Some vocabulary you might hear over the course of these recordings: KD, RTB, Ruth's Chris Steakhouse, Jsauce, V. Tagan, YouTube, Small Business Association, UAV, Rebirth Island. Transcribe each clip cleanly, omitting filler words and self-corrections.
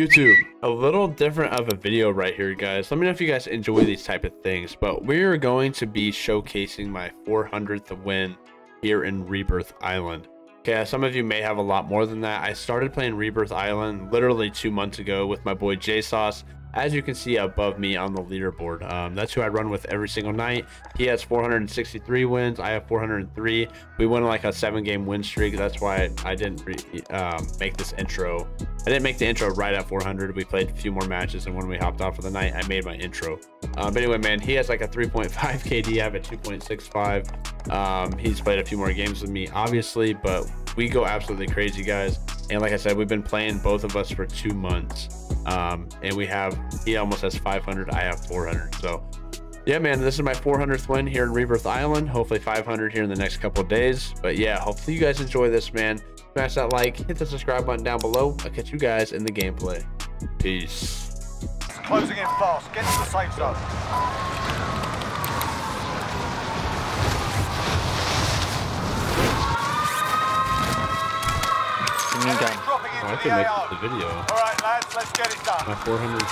YouTube, a little different of a video right here, guys. Let me know if you guys enjoy these type of things, but we're going to be showcasing my 400th win here in Rebirth Island. Okay, some of you may have a lot more than that. I started playing Rebirth Island literally 2 months ago with my boy Jsauce, as you can see above me on the leaderboard. That's who I run with every single night. He has 463 wins. I have 403. We went on like a 7-game win streak. That's why I didn't make this intro. I didn't make the intro right at 400. We played a few more matches, and when we hopped off for the night, I made my intro. But anyway, man, he has like a 3.5 KD. I have a 2.65. He's played a few more games with me, obviously, but we go absolutely crazy, guys. And like I said, we've been playing both of us for 2 months. And he almost has 500, I have 400. So yeah, man, this is my 400th win here in Rebirth Island. Hopefully 500 here in the next couple of days. But yeah, hopefully you guys enjoy this, man. Smash that like, hit the subscribe button down below. I'll catch you guys in the gameplay. Peace. Closing in fast, get to the safe zone. I can make the video. All right, lads, let's get it done. My 400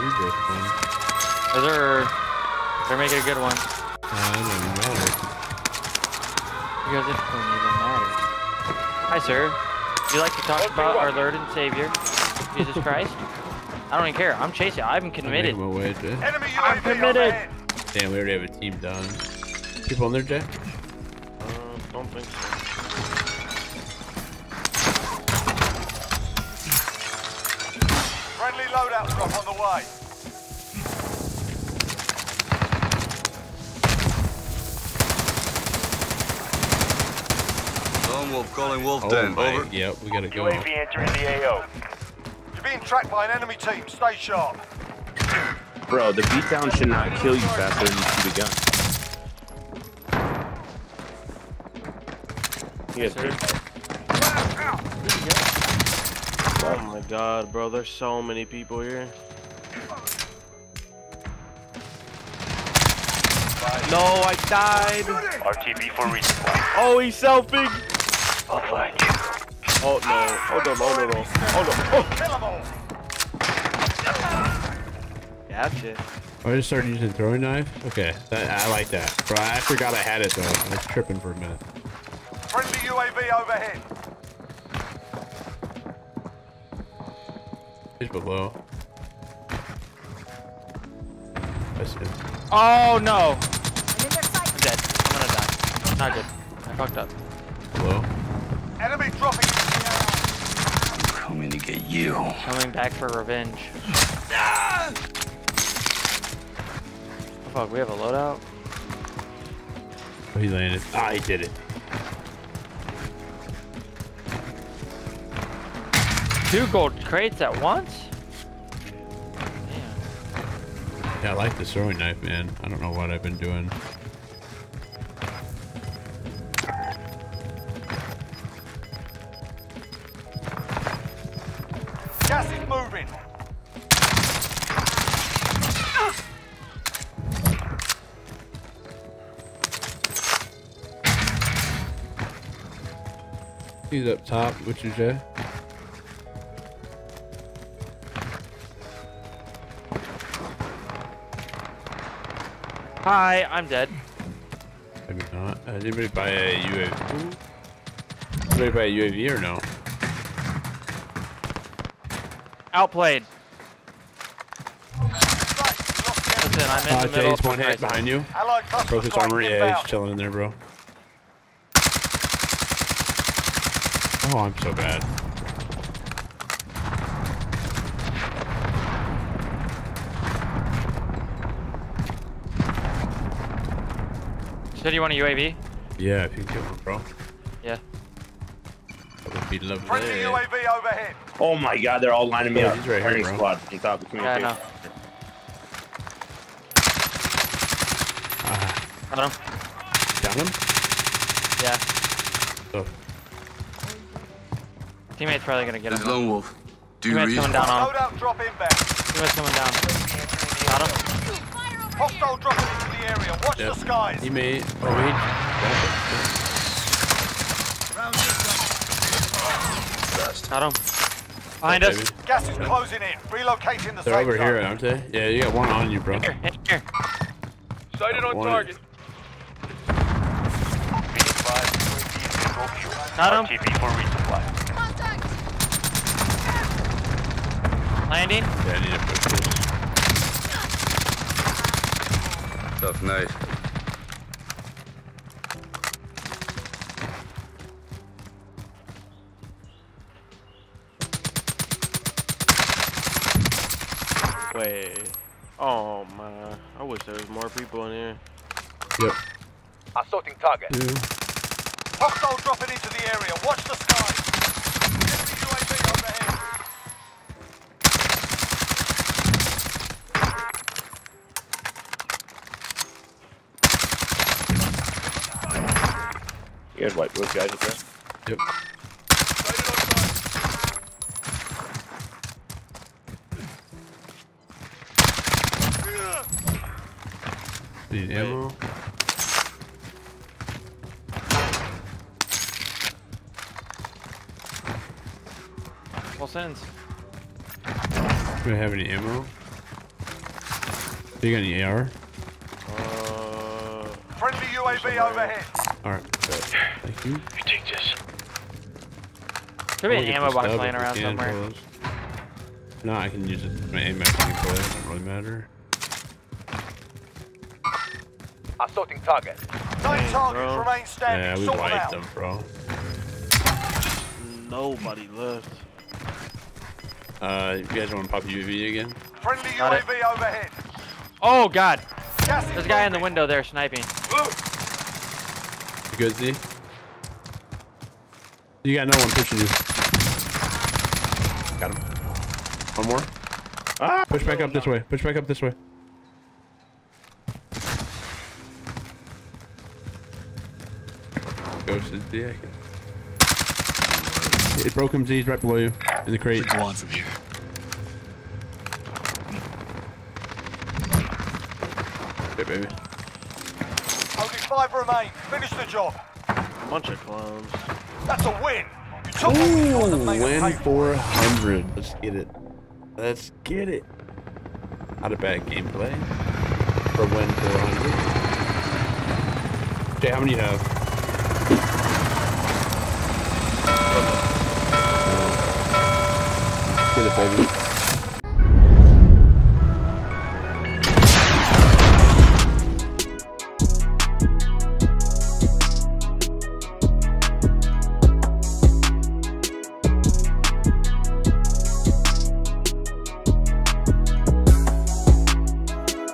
Rebirth one. They're making a good one. It doesn't matter. You guys don't even matter. Hi, sir. You like to talk about our Lord and Savior, Jesus Christ? I don't even care. I'm chasing. I'm committed. I'm committed. Damn, we already have a team done. People on their deck? Don't think so. Friendly loadout drop on the way. Lone Wolf calling Wolf down. Over. Yep, we gotta go. UAV entering the AO. You're being tracked by an enemy team. Stay sharp. Bro, the beatdown should not kill you faster than you should be gone. Yes, sir. Oh my god, bro, there's so many people here. No, I died. RTB for respawn. Oh, he's selfing. Oh no. Oh no. Oh no. Gotcha. I just started using throwing knife. Okay, I like that. Bro, I forgot I had it though. I was tripping for a minute. Friendly UAV overhead. Below. Oh no! I'm dead. I'm gonna die. Not good. I fucked up. Hello? Enemy dropping! I'm coming to get you. Coming back for revenge. Ah! Oh fuck, we have a loadout? Oh, he landed. Ah, he did it. Two gold crates at once? Damn. Yeah, I like this throwing knife, man. I don't know what I've been doing. Gas is moving. He's up top, which is Jay. Hi, I'm dead. Maybe not. Did anybody buy a UAV? Anybody buy a UAV or no? Outplayed. Listen, I'm in the middle. Jay's one hit behind you. Broke his armor. Yeah, he's chilling in there, bro. Oh, I'm so bad. Said you want a UAV? Yeah, if you can kill him, bro. Yeah. That would be lovely. Friendly UAV overhead. Oh my god, they're all lining me up. He's right here, bro. Yeah, I know. Got him. Got him? Yeah. Oh. Teammate's probably gonna get him. There's Lone Wolf. Teammate's coming down on him. Teammate's coming down. Got him. Hostile dropping. Area. Watch the skies. He made. Oh, wait. Got him. Behind us. Baby. Gas is closing in. Relocating the safe zone. They're over here, aren't they? Yeah, you got one on you, bro. Here. Sighted on target. Got him. Landing. Yeah, I need to push this. Stuff nice. Wait. Oh man. I wish there was more people in here. Yep. Assaulting target. Hostile dropping into the area. Watch the sky. UAV overhead. You guys wipe those guys up there? Yep. Need ammo. All sends. Do I have any ammo? Do you got any AR? Friendly UAV overhead. Alright, thank you. You take this. There'll be an ammo box laying around somewhere. Close. No, I can use it. My aim actually for it. It doesn't really matter. Assaulting target. 9 targets remain standing. Yeah, we wiped them, bro. Nobody left. You guys want to pop UAV again? Friendly UAV overhead. Oh god. There's a guy in the window there sniping. You good, Z? You got no one pushing you. Got him. One more. Ah, push back up this way. Push back up this way. It broke him. Z's right below you in the crate. One from here. Okay, baby. Only 5 remain. Finish the job. Bunch of clowns. That's a win. Ooh, win 400. Let's get it. Let's get it. Not a bad gameplay for win 400. Jay, how many do you have? Get it, baby.